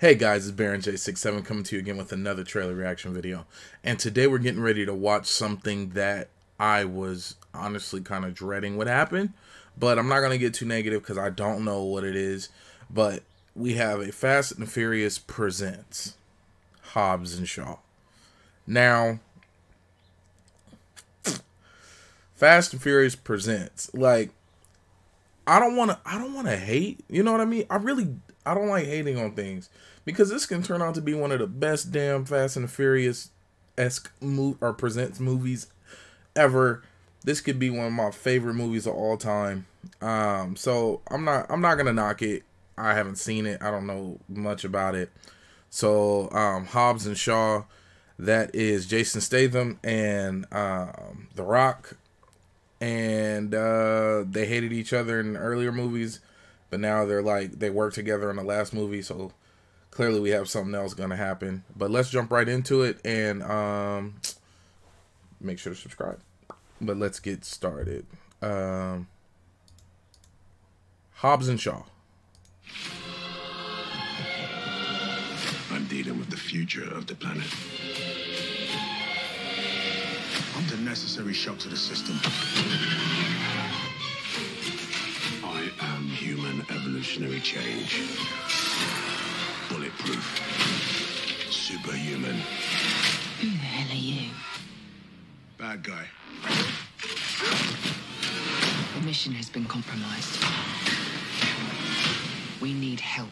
Hey guys, it's BaronJ67 coming to you again with another trailer reaction video. And today we're getting ready to watch something that I was honestly kind of dreading what happened. But I'm not going to get too negative because I don't know what it is. But we have a Fast and Furious presents Hobbs and Shaw. Now, Fast and Furious presents, like, I don't want to hate, you know what I mean? I don't like hating on things, because this can turn out to be one of the best damn Fast and Furious-esque presents movies ever. This could be one of my favorite movies of all time. So I'm not gonna knock it. I haven't seen it. I don't know much about it. So Hobbs and Shaw, that is Jason Statham and The Rock, and they hated each other in earlier movies. But now they're like, they work together in the last movie, so clearly we have something else going to happen. But let's jump right into it and make sure to subscribe. But let's get started. Hobbs and Shaw. I'm dealing with the future of the planet. I'm the necessary shock to the system. Human evolutionary change. Bulletproof. Superhuman. Who the hell are you? Bad guy. The mission has been compromised. We need help.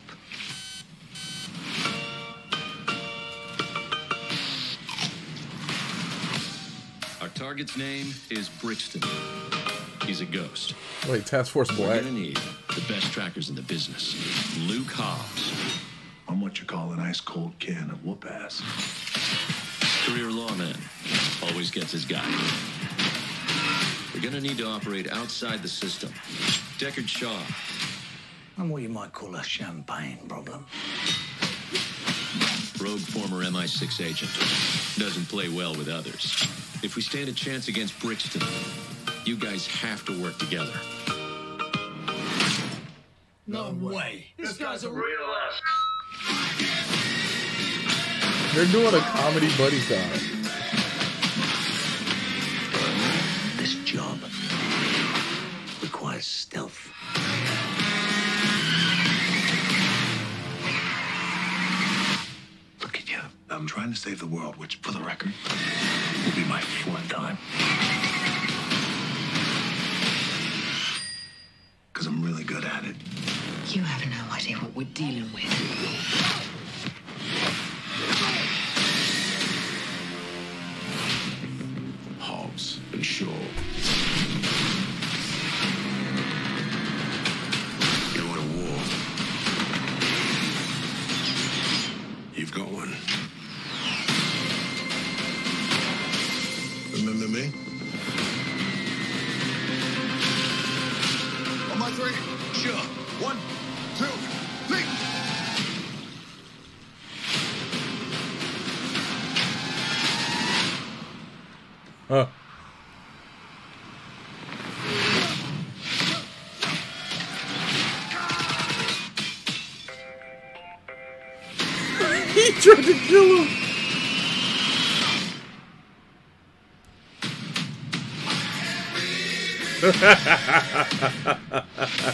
Our target's name is Brixton. He's a ghost. Wait, Task Force Black. We're gonna need the best trackers in the business. Luke Hobbs. I'm what you call an ice cold can of whoop ass. Career lawman. Always gets his guy. We're gonna need to operate outside the system. Deckard Shaw. I'm what you might call a champagne problem. Rogue former MI6 agent. Doesn't play well with others. If we stand a chance against Brixton, you guys have to work together. No way. This guy's a real ass. They're doing a comedy buddy side. This job requires stealth. Look at you. I'm trying to save the world, which, for the record, will be my fourth time. Because I'm really good at it. You have no idea what we're dealing with. Hobbs and Shaw. You want a war? You've got one. Remember me? Three. Sure. 1, 2, 3. Huh. He tried to kill him.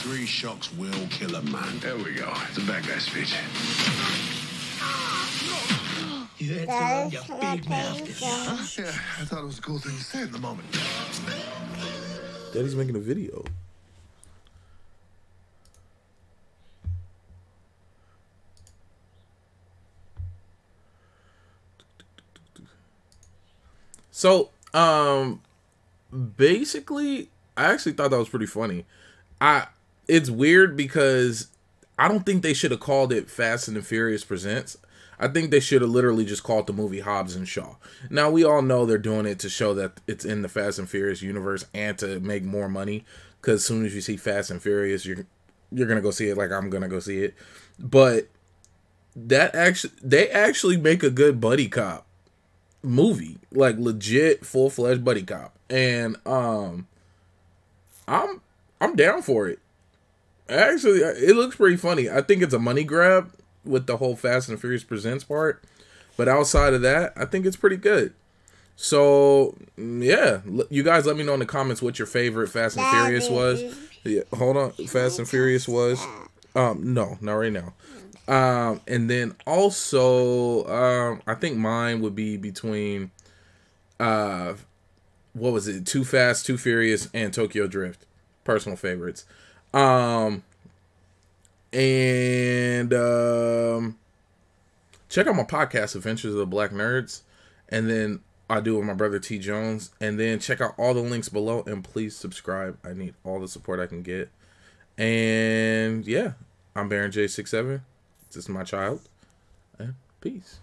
Three shocks will kill a man. There we go. It's a bad guy speech. You had to run your big mouth. Yeah, I thought it was a cool thing to say at the moment. Daddy's making a video. So, basically, I actually thought that was pretty funny. It's weird because I don't think they should have called it Fast and the Furious Presents. I think they should have literally just called the movie Hobbs and Shaw. Now, we all know they're doing it to show that it's in the Fast and Furious universe and to make more money. Because as soon as you see Fast and Furious, you're going to go see it like I'm going to go see it. But that they actually make a good buddy cop movie. Like, legit, full-fledged buddy cop. And I'm down for it. Actually, it looks pretty funny. I think it's a money grab. with the whole Fast and Furious Presents part. But outside of that, I think it's pretty good. So, yeah. You guys let me know in the comments what your favorite Fast and Furious was. Yeah, hold on. Fast and Furious was... no, not right now. And then also, I think mine would be between... what was it? Too Fast, Too Furious, and Tokyo Drift. Personal favorites. Check out my podcast, Adventures of the Black Nerds. And then I do it with my brother, T. Jones. And then check out all the links below. And please subscribe. I need all the support I can get. And, yeah. I'm BaronJ67. This is my child. And peace.